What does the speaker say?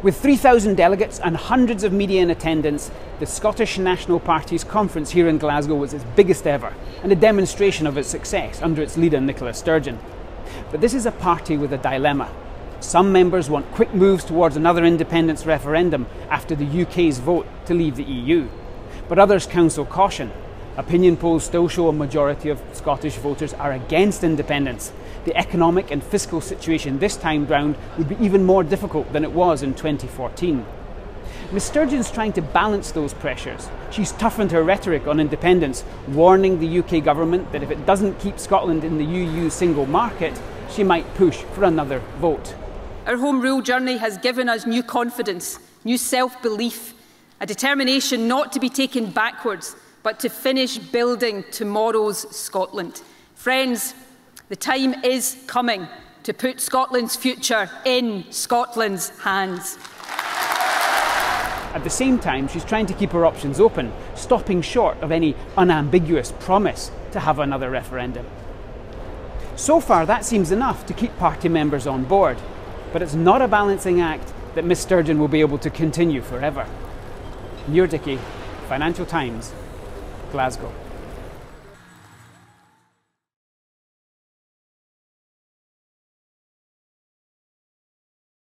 With 3,000 delegates and hundreds of media in attendance, the Scottish National Party's conference here in Glasgow was its biggest ever, and a demonstration of its success under its leader Nicola Sturgeon. But this is a party with a dilemma. Some members want quick moves towards another independence referendum after the UK's vote to leave the EU. But others counsel caution. Opinion polls still show a majority of Scottish voters are against independence. The economic and fiscal situation this time round would be even more difficult than it was in 2014. Ms Sturgeon's trying to balance those pressures. She's toughened her rhetoric on independence, warning the UK government that if it doesn't keep Scotland in the EU single market, she might push for another vote. Our Home Rule journey has given us new confidence, new self-belief, a determination not to be taken backwards, but to finish building tomorrow's Scotland. Friends, the time is coming to put Scotland's future in Scotland's hands. At the same time, she's trying to keep her options open, stopping short of any unambiguous promise to have another referendum. So far, that seems enough to keep party members on board. But it's not a balancing act that Ms Sturgeon will be able to continue forever. Mure Dickie, Financial Times, Glasgow.